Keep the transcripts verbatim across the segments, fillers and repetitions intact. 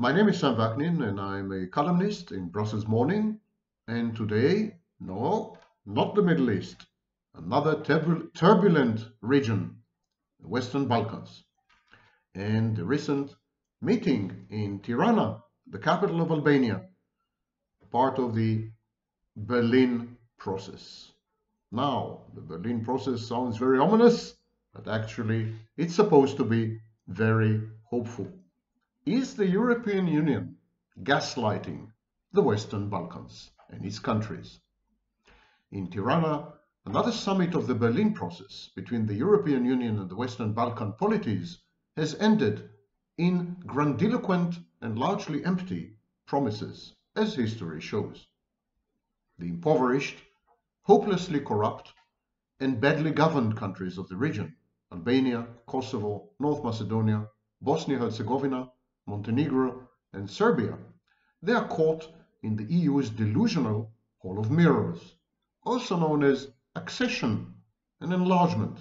My name is Sam Vaknin and I'm a columnist in Brussels Morning, and today, no, not the Middle East, another turbulent region, the Western Balkans, and the recent meeting in Tirana, the capital of Albania, part of the Berlin Process. Now, the Berlin Process sounds very ominous, but actually it's supposed to be very hopeful. Is the European Union gaslighting the Western Balkans and its countries? In Tirana, another summit of the Berlin Process between the European Union and the Western Balkan polities has ended in grandiloquent and largely empty promises, as history shows. The impoverished, hopelessly corrupt, and badly governed countries of the region, Albania, Kosovo, North Macedonia, Bosnia-Herzegovina, Montenegro, and Serbia, they are caught in the E U's delusional hall of mirrors, also known as accession and enlargement.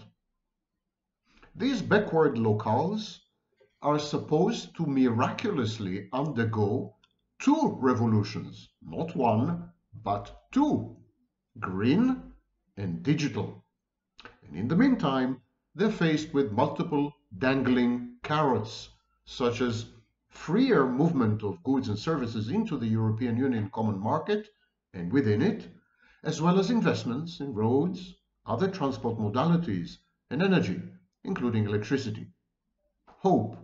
These backward locales are supposed to miraculously undergo two revolutions, not one, but two, green and digital. And in the meantime, they're faced with multiple dangling carrots, such as freer movement of goods and services into the European Union common market and within it, as well as investments in roads, other transport modalities, and energy, including electricity. Hope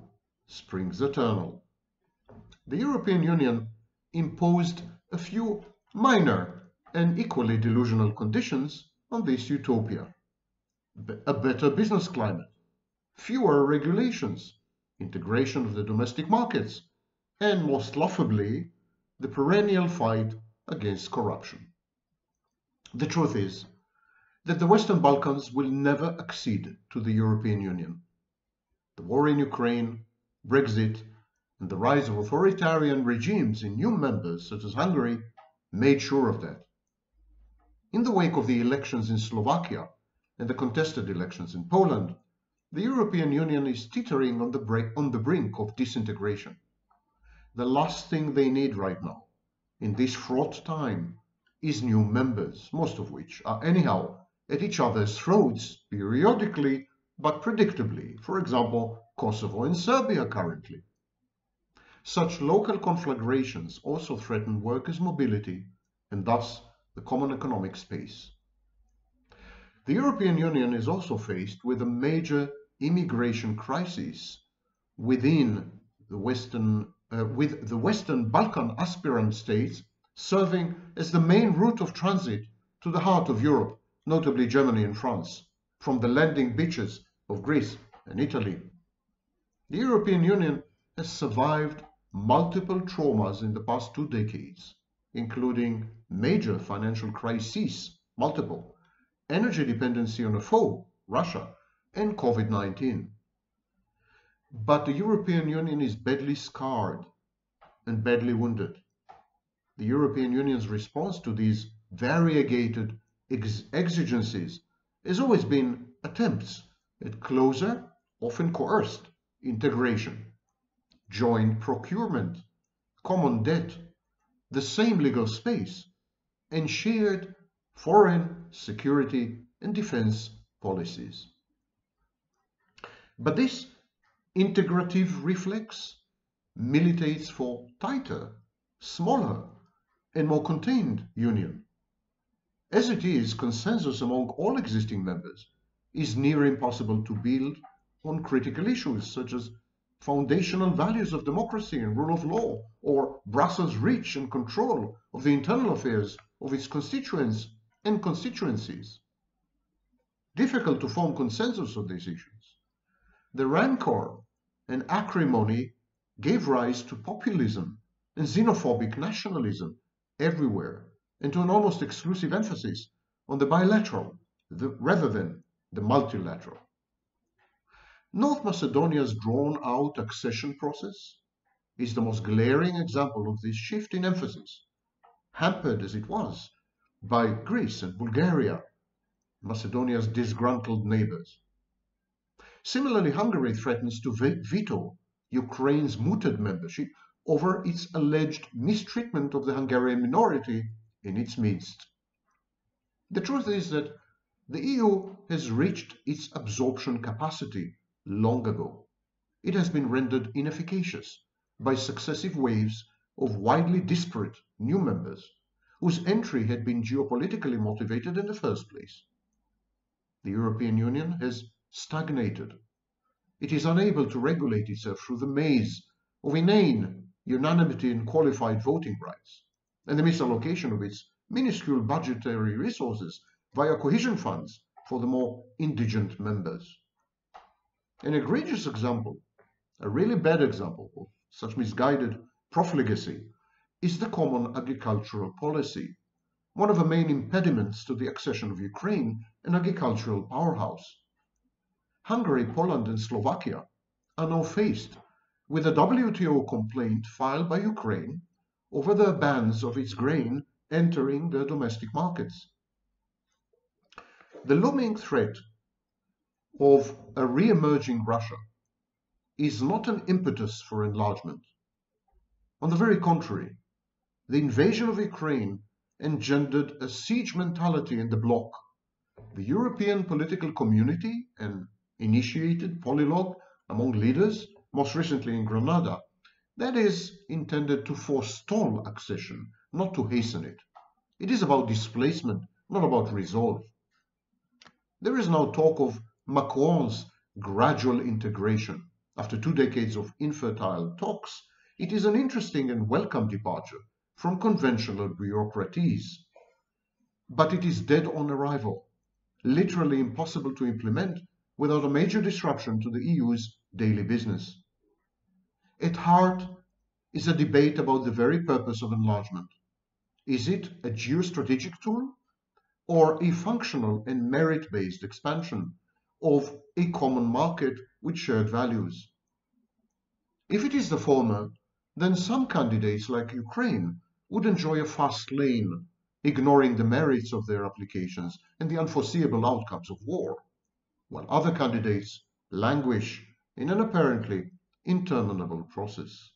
springs eternal. The European Union imposed a few minor and equally delusional conditions on this utopia. A better business climate, fewer regulations, integration of the domestic markets, and most laughably, the perennial fight against corruption. The truth is that the Western Balkans will never accede to the European Union. The war in Ukraine, Brexit, and the rise of authoritarian regimes in new members such as Hungary made sure of that. In the wake of the elections in Slovakia and the contested elections in Poland, the European Union is teetering on the, break, on the brink of disintegration. The last thing they need right now, in this fraught time, is new members, most of which are anyhow at each other's throats periodically but predictably, for example, Kosovo and Serbia currently. Such local conflagrations also threaten workers' mobility and thus the common economic space. The European Union is also faced with a major immigration crisis within the Western, uh, with the Western Balkan aspirant states serving as the main route of transit to the heart of Europe, notably Germany and France, from the landing beaches of Greece and Italy. The European Union has survived multiple traumas in the past two decades, including major financial crises, multiple, energy dependency on a foe, Russia, and COVID nineteen. But the European Union is badly scarred and badly wounded. The European Union's response to these variegated ex exigencies has always been attempts at closer, often coerced, integration, joint procurement, common debt, the same legal space, and shared foreign, security, and defense policies. But this integrative reflex militates for tighter, smaller, and more contained union. As it is, consensus among all existing members is near impossible to build on critical issues such as foundational values of democracy and rule of law, or Brussels' reach and control of the internal affairs of its constituents and constituencies. Difficult to form consensus on these issues. The rancor and acrimony gave rise to populism and xenophobic nationalism everywhere, and to an almost exclusive emphasis on the bilateral the, rather than the multilateral. North Macedonia's drawn-out accession process is the most glaring example of this shift in emphasis, hampered as it was by Greece and Bulgaria, Macedonia's disgruntled neighbors. Similarly, Hungary threatens to veto Ukraine's mooted membership over its alleged mistreatment of the Hungarian minority in its midst. The truth is that the E U has reached its absorption capacity long ago. It has been rendered inefficacious by successive waves of widely disparate new members, whose entry had been geopolitically motivated in the first place. The European Union has stagnated. It is unable to regulate itself through the maze of inane unanimity in qualified voting rights, and the misallocation of its minuscule budgetary resources via cohesion funds for the more indigent members. An egregious example, a really bad example of such misguided profligacy, is the common agricultural policy, one of the main impediments to the accession of Ukraine, an agricultural powerhouse. Hungary, Poland and Slovakia are now faced with a W T O complaint filed by Ukraine over their bans of its grain entering their domestic markets. The looming threat of a re-emerging Russia is not an impetus for enlargement. On the very contrary, the invasion of Ukraine engendered a siege mentality in the bloc. The European political community, an initiated polylogue among leaders, most recently in Granada, that is intended to forestall accession, not to hasten it. It is about displacement, not about resolve. There is now talk of Macron's gradual integration. After two decades of infertile talks, it is an interesting and welcome departure from conventional bureaucraties. But it is dead on arrival, literally impossible to implement without a major disruption to the E U's daily business. At heart is a debate about the very purpose of enlargement. Is it a geostrategic tool, or a functional and merit-based expansion of a common market with shared values? If it is the former, then some candidates like Ukraine would enjoy a fast lane, ignoring the merits of their applications and the unforeseeable outcomes of war, while other candidates languish in an apparently interminable process.